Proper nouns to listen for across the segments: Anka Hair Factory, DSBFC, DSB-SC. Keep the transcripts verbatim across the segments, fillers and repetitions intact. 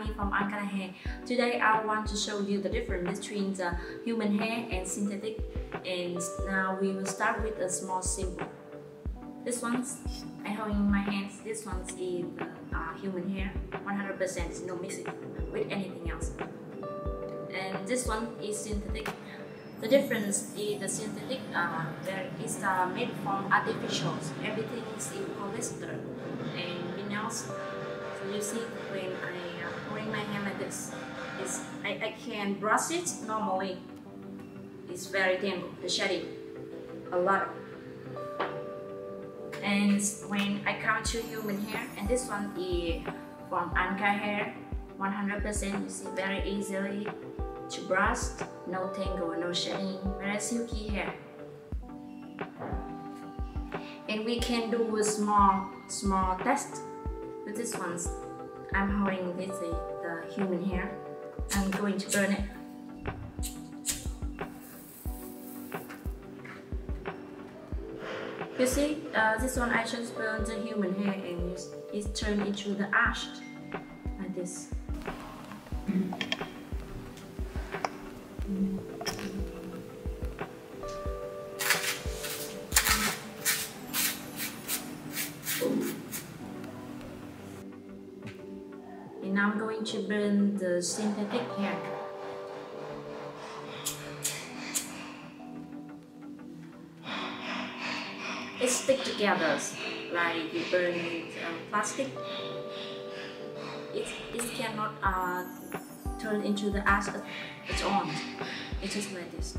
Ami from Anka Hair. Today I want to show you the difference between the human hair and synthetic. And now we will start with a small sample. This one I hold in my hands. This one is uh, human hair, one hundred percent, no mixing with anything else. And this one is synthetic. The difference is the synthetic uh, there is uh, made from artificials. Everything is in polyester and minerals. So you see, when I uh, bring my hand like this, it's, I, I can brush it normally. It's very dental, the shading, a lot. And when I come to human hair, and this one is from Anka Hair, one hundred percent. You see, very easily to brush, no tangle, no shading, very silky hair. And we can do a small, small test with this one. I'm holding this is the human hair. I'm going to burn it. You see, uh, this one I just burned the human hair and it's, it's turned into the ash, like this. And now I'm going to burn the synthetic hair. It sticks together like you burn with uh, plastic. It, it cannot uh, turn into the ash at its own. It's just like this.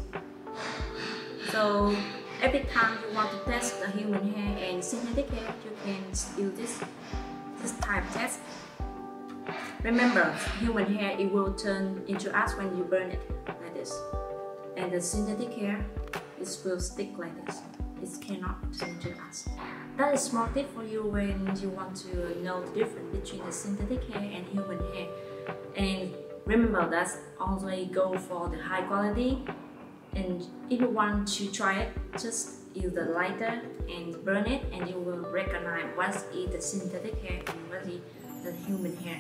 So every time you want to test the human hair and synthetic hair, you can do this this type test. Remember, human hair it will turn into ash when you burn it like this, and the synthetic hair it will stick like this. It cannot turn to us. That is a small tip for you when you want to know the difference between the synthetic hair and human hair. And remember that always go for the high quality. And if you want to try it, just use the lighter and burn it, and you will recognize what is the synthetic hair and what is the human hair.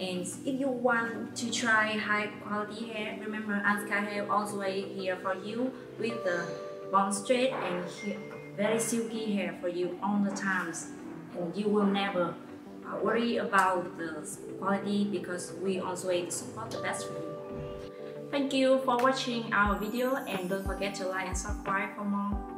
And if you want to try high quality hair, remember Anka Hair always here for you with the bond straight and very silky hair for you all the times, and you will never uh, worry about the quality because we also support the best for you. Thank you for watching our video, and don't forget to like and subscribe for more.